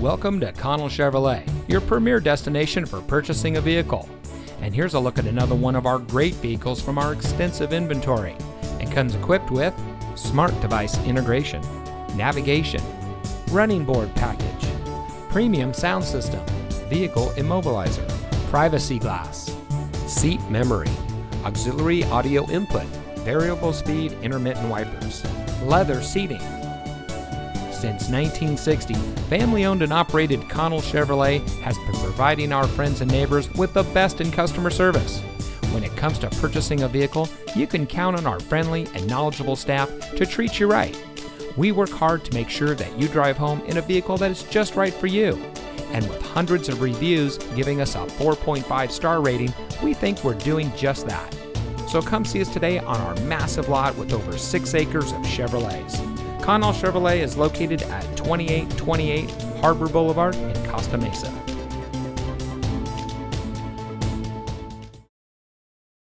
Welcome to Connell Chevrolet, your premier destination for purchasing a vehicle. And here's a look at another one of our great vehicles from our extensive inventory. It comes equipped with smart device integration, navigation, running board package, premium sound system, vehicle immobilizer, privacy glass, seat memory, auxiliary audio input, variable speed intermittent wipers, leather seating. Since 1960, family-owned and operated Connell Chevrolet has been providing our friends and neighbors with the best in customer service. When it comes to purchasing a vehicle, you can count on our friendly and knowledgeable staff to treat you right. We work hard to make sure that you drive home in a vehicle that is just right for you. And with hundreds of reviews giving us a 4.5-star rating, we think we're doing just that. So come see us today on our massive lot with over 6 acres of Chevrolets. Connell Chevrolet is located at 2828 Harbor Boulevard in Costa Mesa.